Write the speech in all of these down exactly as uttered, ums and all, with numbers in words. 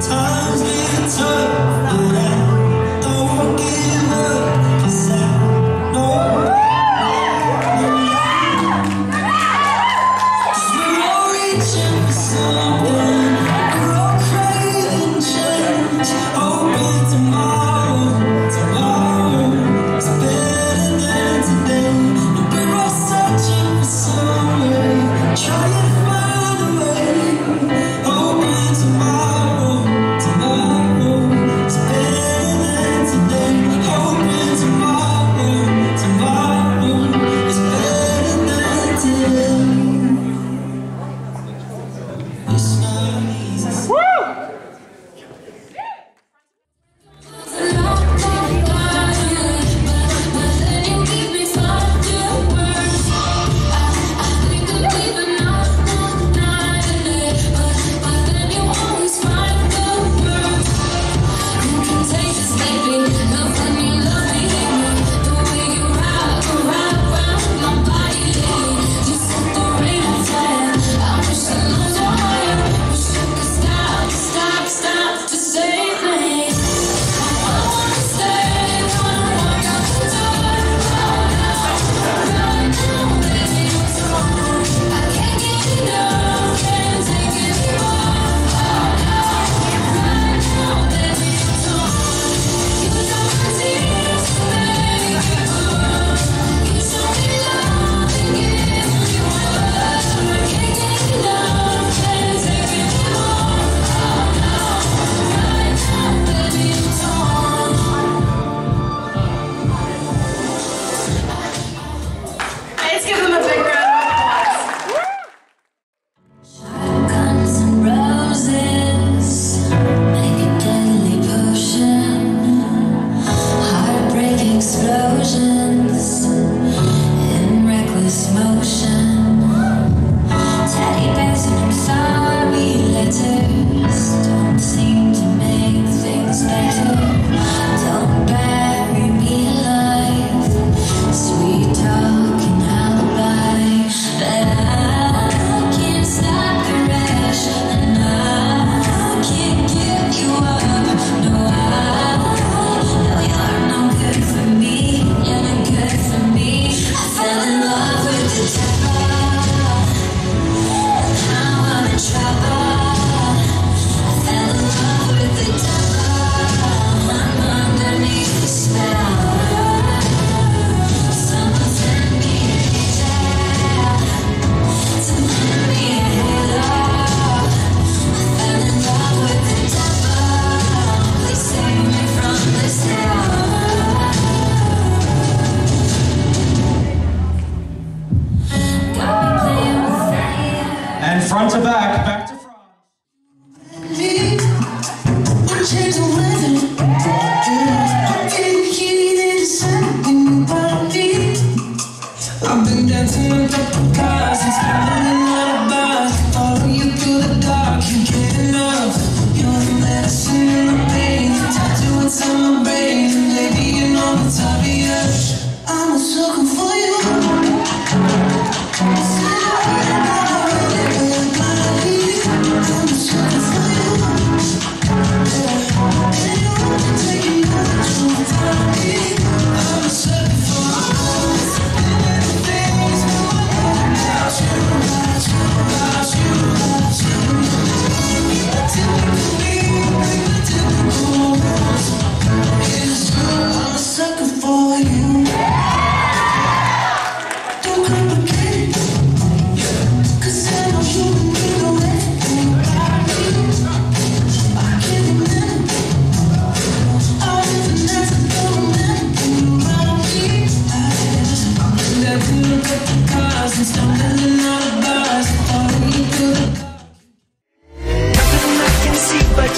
Time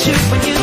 you when you